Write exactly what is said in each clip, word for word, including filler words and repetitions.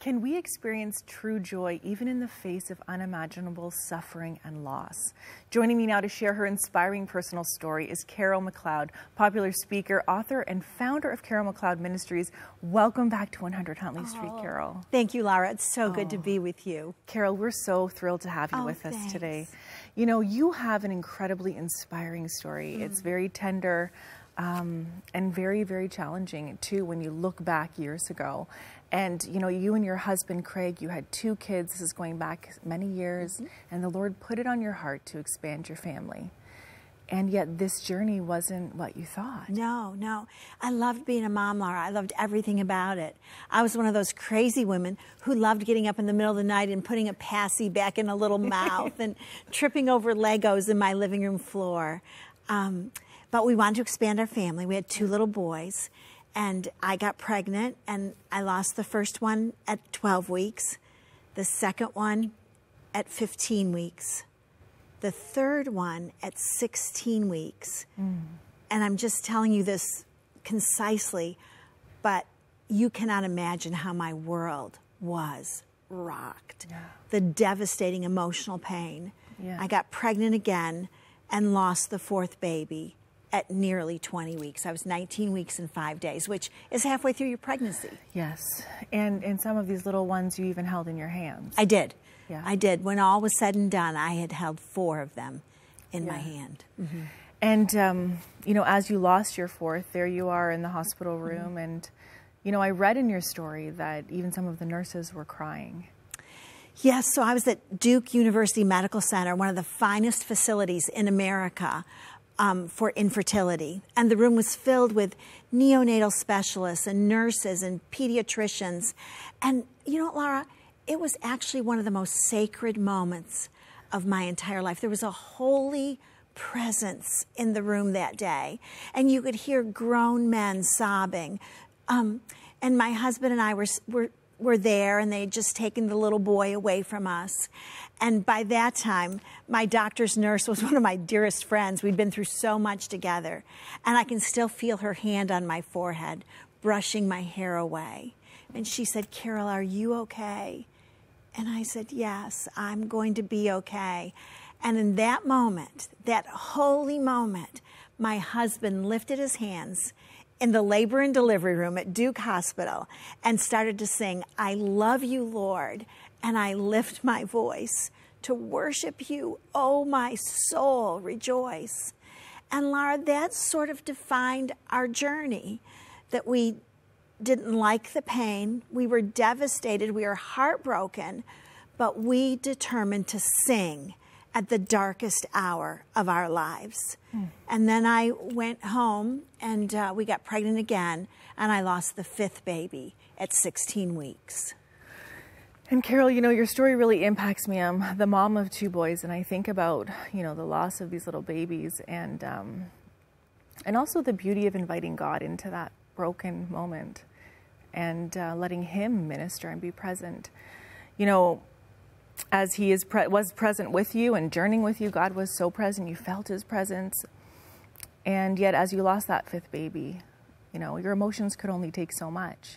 Can we experience true joy even in the face of unimaginable suffering and loss? Joining me now to share her inspiring personal story is Carol McLeod, popular speaker, author, and founder of Carol McLeod Ministries. Welcome back to one hundred Huntley Street, oh, Carol. Thank you, Lara. It's so oh. good to be with you. Carol, we're so thrilled to have you oh, with thanks. us today. You know, you have an incredibly inspiring story. Mm. It's very tender. Um, and very, very challenging too when you look back years ago. And you know, you and your husband Craig, you had two kids. This is going back many years. Mm-hmm. And the Lord put it on your heart to expand your family. And yet this journey wasn't what you thought. No, no. I loved being a mom, Lara. I loved everything about it. I was one of those crazy women who loved getting up in the middle of the night and putting a passy back in a little mouth and tripping over Legos in my living room floor. Um, But we wanted to expand our family. We had two little boys, and I got pregnant, and I lost the first one at twelve weeks, the second one at fifteen weeks, the third one at sixteen weeks. Mm. And I'm just telling you this concisely, but you cannot imagine how my world was rocked. Yeah. The devastating emotional pain. Yeah. I got pregnant again and lost the fourth baby at nearly twenty weeks. I was nineteen weeks and five days, which is halfway through your pregnancy. Yes, and and some of these little ones you even held in your hands. I did. Yeah. I did. When all was said and done, I had held four of them in yeah. my hand. Mm-hmm. And um, you know, as you lost your fourth, there you are in the hospital room, mm-hmm. and you know, I read in your story that even some of the nurses were crying. Yes, so I was at Duke University Medical Center, one of the finest facilities in America. Um, for infertility, and the room was filled with neonatal specialists and nurses and pediatricians. And you know, Lara, it was actually one of the most sacred moments of my entire life. There was a holy presence in the room that day, and you could hear grown men sobbing. Um, and my husband and I were, were, were there, and they had just taken the little boy away from us. And by that time, my doctor's nurse was one of my dearest friends. We'd been through so much together. And I can still feel her hand on my forehead, brushing my hair away. And she said, "Carol, are you okay?" And I said, "Yes, I'm going to be okay." And in that moment, that holy moment, my husband lifted his hands in the labor and delivery room at Duke Hospital and started to sing, "I love you, Lord, and I lift my voice to worship you. Oh, my soul, rejoice." And Lara, that sort of defined our journey, that we didn't like the pain. We were devastated. We were heartbroken, but we determined to sing at the darkest hour of our lives. Mm. And then I went home, and uh, we got pregnant again, and I lost the fifth baby at sixteen weeks. And Carol, you know, your story really impacts me. I'm the mom of two boys, and I think about, you know, the loss of these little babies, and, um, and also the beauty of inviting God into that broken moment and uh, letting him minister and be present. You know, as he is pre was present with you and journeying with you, God was so present, you felt his presence. And yet as you lost that fifth baby, you know, your emotions could only take so much.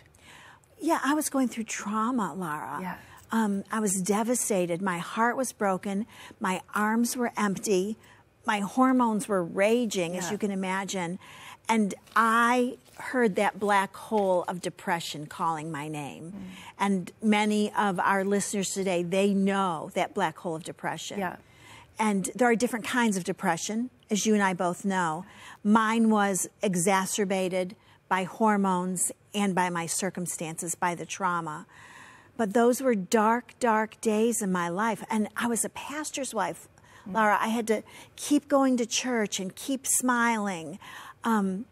Yeah, I was going through trauma, Lara. Yeah. Um, I was devastated. My heart was broken. My arms were empty. My hormones were raging, yeah. as you can imagine. And I heard that black hole of depression calling my name. Mm. And many of our listeners today, they know that black hole of depression. Yeah. And there are different kinds of depression, as you and I both know. Mine was exacerbated by hormones and by my circumstances, by the trauma. But those were dark, dark days in my life. And I was a pastor's wife, mm. Lara. I had to keep going to church and keep smiling. Um,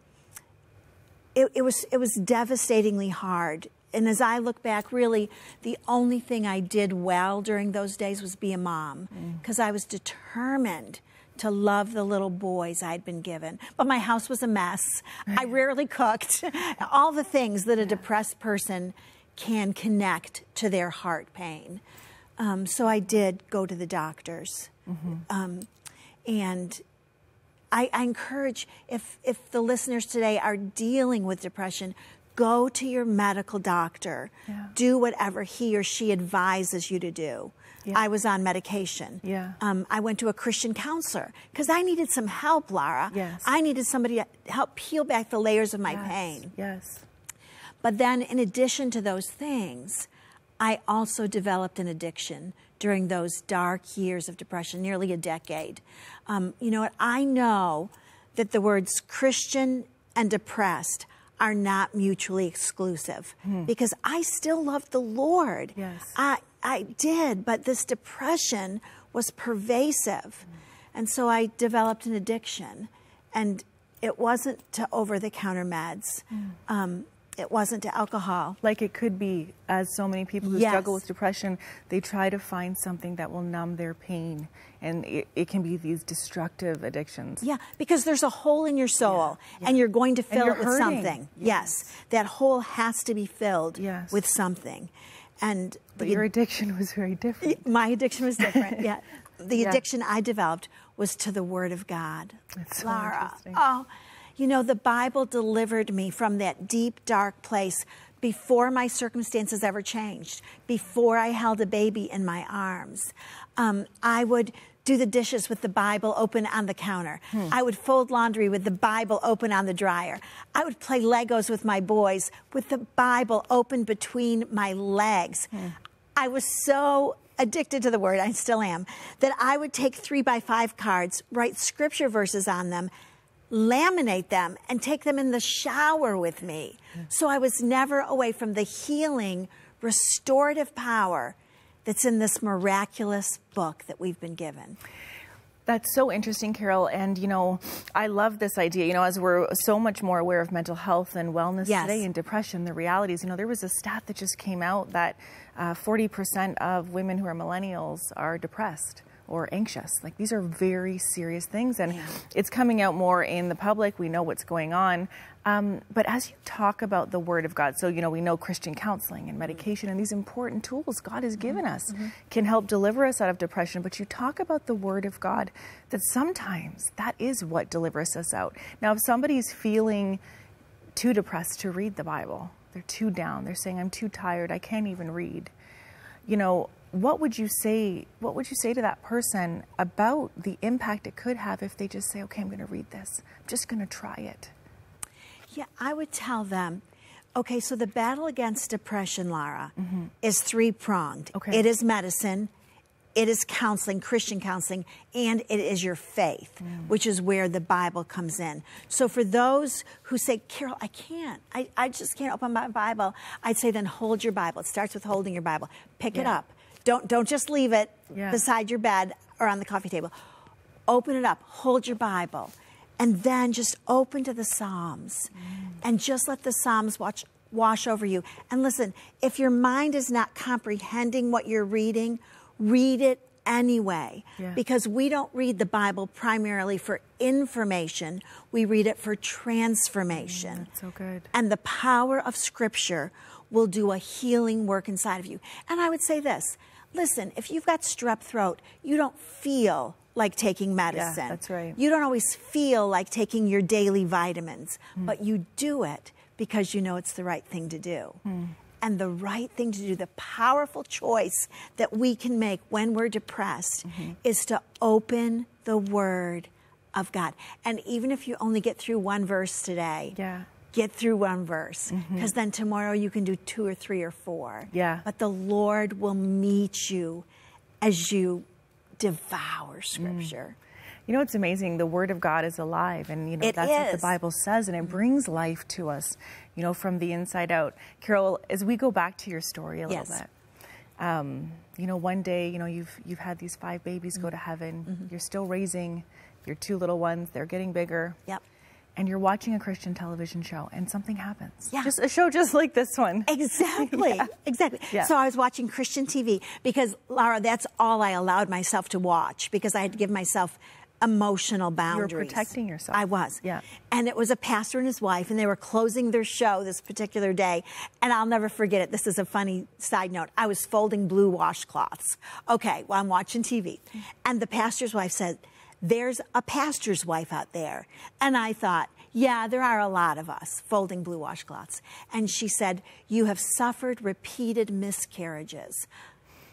it, it was it was devastatingly hard. And as I look back, really, the only thing I did well during those days was be a mom, because mm. I was determined to love the little boys I'd been given. But my house was a mess. I rarely cooked. All the things that a depressed person can connect to their heart pain. Um, so I did go to the doctors. Mm-hmm. um, and... I, I encourage, if, if the listeners today are dealing with depression, Go to your medical doctor. Yeah. Do whatever he or she advises you to do. Yeah. I was on medication. Yeah. Um, I went to a Christian counselor because I needed some help, Lara. Yes. I needed somebody to help peel back the layers of my yes. pain. Yes. But then in addition to those things, I also developed an addiction during those dark years of depression, nearly a decade. Um, you know what? I know that the words Christian and depressed are not mutually exclusive mm. because I still loved the Lord. Yes. I, I did, but this depression was pervasive. Mm. And so I developed an addiction, and it wasn't to over-the-counter meds. Mm. Um, It wasn't to alcohol. Like it could be, as so many people who yes. struggle with depression, they try to find something that will numb their pain. And it, it can be these destructive addictions. Yeah, because there's a hole in your soul yeah. Yeah. and you're going to fill it with hurting. something. Yes. yes. That hole has to be filled yes. with something. And But the, your addiction was very different. My addiction was different, yeah. The yeah. addiction I developed was to the Word of God. That's so Lara. Oh. You know, the Bible delivered me from that deep, dark place before my circumstances ever changed, before I held a baby in my arms. Um, I would do the dishes with the Bible open on the counter. Hmm. I would fold laundry with the Bible open on the dryer. I would play Legos with my boys with the Bible open between my legs. Hmm. I was so addicted to the Word, I still am, that I would take three by five cards, write scripture verses on them, laminate them, and take them in the shower with me. Yeah. So I was never away from the healing, restorative power that's in this miraculous book that we've been given. That's so interesting, Carol. And, you know, I love this idea, you know, as we're so much more aware of mental health and wellness yes. today and depression, the realities, you know, there was a stat that just came out that uh, forty percent of women who are millennials are depressed or anxious. Like, these are very serious things, and yeah. it's coming out more in the public. We know what's going on. Um, but as you talk about the Word of God, so, you know, we know Christian counseling and medication and these important tools God has given us mm-hmm. can help deliver us out of depression. But you talk about the Word of God, that sometimes that is what delivers us out. Now, if somebody's feeling too depressed to read the Bible, they're too down, they're saying, I'm too tired, I can't even read, you know, what would you say, what would you say to that person about the impact it could have if they just say, okay, I'm going to read this, I'm just going to try it? Yeah, I would tell them, okay, so the battle against depression, Lara, mm-hmm. is three-pronged. Okay. It is medicine, it is counseling, Christian counseling, and it is your faith, mm. which is where the Bible comes in. So for those who say, Carol, I can't, I, I just can't open my Bible, I'd say then hold your Bible. It starts with holding your Bible. Pick yeah. it up. Don't, don't just leave it yeah. beside your bed or on the coffee table. Open it up, hold your Bible, and then just open to the Psalms. Mm. And just let the Psalms watch, wash over you. And listen, if your mind is not comprehending what you're reading, read it anyway. Yeah. Because we don't read the Bible primarily for information. We read it for transformation. Mm, that's so good. And the power of Scripture will do a healing work inside of you. And I would say this, listen, if you've got strep throat, you don't feel like taking medicine. Yeah, that's right. You don't always feel like taking your daily vitamins, mm. but you do it because you know it's the right thing to do. Mm. And the right thing to do, the powerful choice that we can make when we're depressed mm-hmm. is to open the Word of God. And even if you only get through one verse today, yeah. get through one verse, because mm-hmm. then tomorrow you can do two or three or four. Yeah. But the Lord will meet you as you devour Scripture. Mm. You know, it's amazing. The Word of God is alive, and, you know, it that's is. what the Bible says, and it brings life to us, you know, from the inside out. Carol, as we go back to your story a yes. little bit, um, you know, one day, you know, you've, you've had these five babies mm-hmm. go to heaven. Mm-hmm. You're still raising your two little ones. They're getting bigger. Yep. And you're watching a Christian television show, and something happens. Yeah. Just a show just like this one. Exactly. yeah. Exactly. Yeah. So I was watching Christian T V because, Lara, that's all I allowed myself to watch, because I had to give myself emotional boundaries. You were protecting yourself. I was. Yeah. And it was a pastor and his wife, and they were closing their show this particular day, and I'll never forget it. This is a funny side note. I was folding blue washcloths. Okay, well, I'm watching T V. And the pastor's wife said, there's a pastor's wife out there. And I thought, yeah, there are a lot of us folding blue washcloths. And she said, you have suffered repeated miscarriages.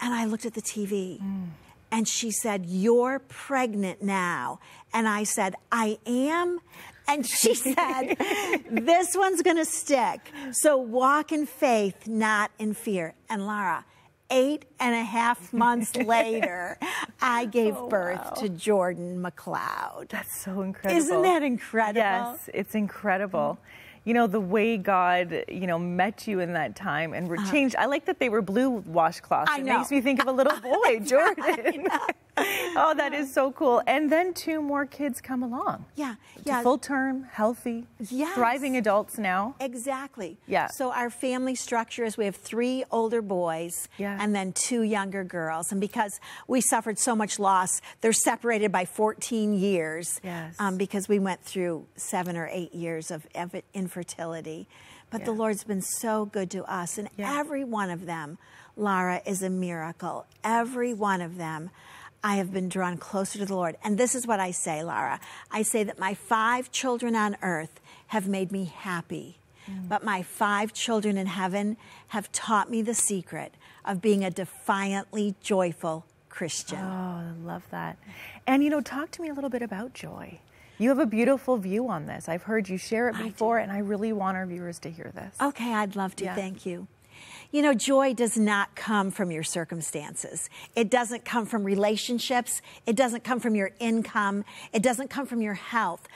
And I looked at the T V. Mm. And she said, you're pregnant now. And I said, I am. And she said, this one's going to stick. So walk in faith, not in fear. And Lara, eight and a half months later, I gave oh, birth wow. to Jordan McLeod. That's so incredible. Isn't that incredible? Yes, it's incredible. Mm-hmm. You know, the way God, you know, met you in that time and were changed. Uh, I like that they were blue washcloths. I know. It makes me think of a little boy, Jordan. Oh, that is so cool. And then two more kids come along. Yeah. yeah. Full term, healthy, yes. thriving adults now. Exactly. Yeah. So our family structure is we have three older boys yeah. and then two younger girls. And because we suffered so much loss, they're separated by fourteen years yes. um, because we went through seven or eight years of infertility. fertility, but yeah. the Lord's been so good to us, and yeah. every one of them, Lara, is a miracle. Every one of them, I have been drawn closer to the Lord. And this is what I say, Lara. I say that my five children on earth have made me happy, mm. but my five children in heaven have taught me the secret of being a defiantly joyful Christian. Oh, I love that. And, you know, talk to me a little bit about joy. You have a beautiful view on this. I've heard you share it before, I and I really want our viewers to hear this. Okay, I'd love to. Yeah. Thank you. You know, joy does not come from your circumstances. It doesn't come from relationships. It doesn't come from your income. It doesn't come from your health.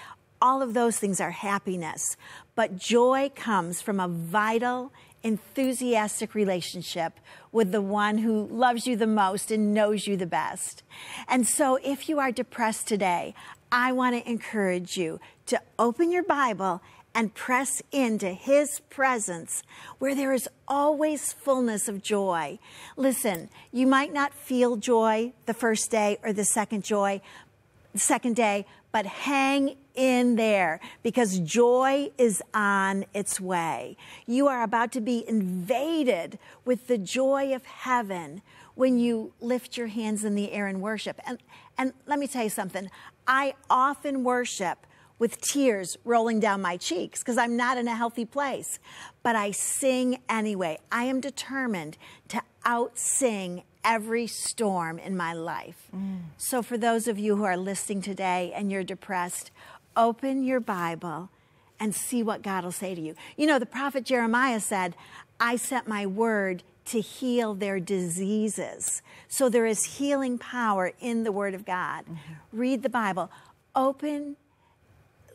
All of those things are happiness. But joy comes from a vital, enthusiastic relationship with the one who loves you the most and knows you the best. And so if you are depressed today, I want to encourage you to open your Bible and press into His presence where there is always fullness of joy. Listen, you might not feel joy the first day or the second joy, second day, but hang in there because joy is on its way. You are about to be invaded with the joy of heaven when you lift your hands in the air and worship. And, and let me tell you something. I often worship with tears rolling down my cheeks because I'm not in a healthy place, but I sing anyway. I am determined to out-sing every storm in my life. Mm. So for those of you who are listening today and you're depressed, open your Bible and see what God will say to you. You know, the prophet Jeremiah said, I sent my word to heal their diseases. So there is healing power in the Word of God. Mm-hmm. Read the Bible. Open,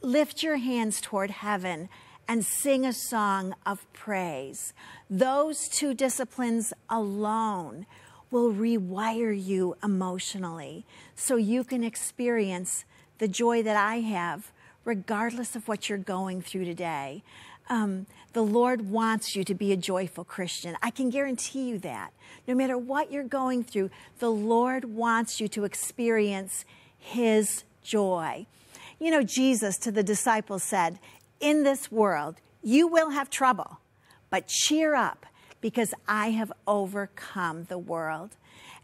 lift your hands toward heaven and sing a song of praise. Those two disciplines alone will rewire you emotionally so you can experience the joy that I have regardless of what you're going through today. Um, the Lord wants you to be a joyful Christian. I can guarantee you that. No matter what you're going through, the Lord wants you to experience His joy. You know, Jesus to the disciples said, in this world, you will have trouble, but cheer up because I have overcome the world.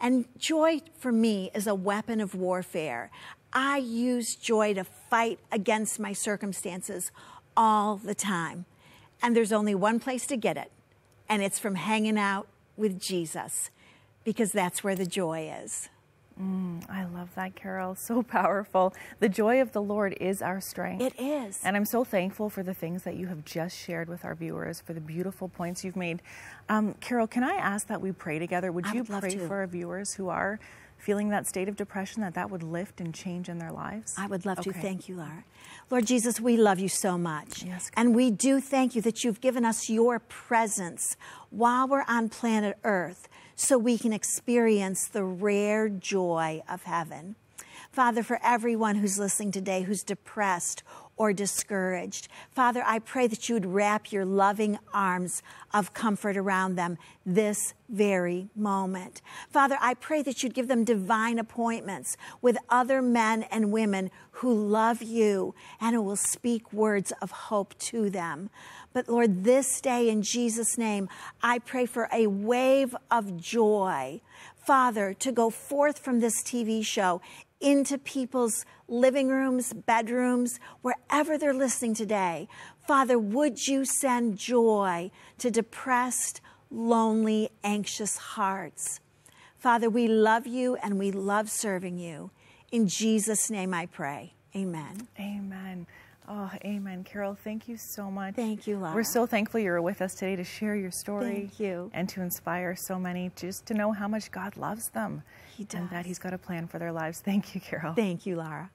And joy for me is a weapon of warfare. I use joy to fight against my circumstances all the time. And there's only one place to get it, and it's from hanging out with Jesus, because that's where the joy is. Mm, I love that, Carol. So powerful. The joy of the Lord is our strength. It is. And I'm so thankful for the things that you have just shared with our viewers, for the beautiful points you've made. Um, Carol, can I ask that we pray together? Would you pray for our viewers who are feeling that state of depression, that that would lift and change in their lives? I would love okay. to. Thank you, Lara. Lord Jesus, we love you so much. Yes, God. And we do thank you that you've given us your presence while we're on planet Earth so we can experience the rare joy of heaven. Father, for everyone who's listening today who's depressed or discouraged, Father, I pray that you would wrap your loving arms of comfort around them this very moment. Father, I pray that you'd give them divine appointments with other men and women who love you and who will speak words of hope to them. But Lord, this day in Jesus' name, I pray for a wave of joy, Father, to go forth from this T V show into people's living rooms, bedrooms, wherever they're listening today. Father, would you send joy to depressed, lonely, anxious hearts? Father, we love you and we love serving you. In Jesus' name I pray. Amen. Amen. Oh, amen. Carol, thank you so much. Thank you, Laura. We're so thankful you're with us today to share your story. Thank you. And to inspire so many just to know how much God loves them. He does. And that he's got a plan for their lives. Thank you, Carol. Thank you, Laura.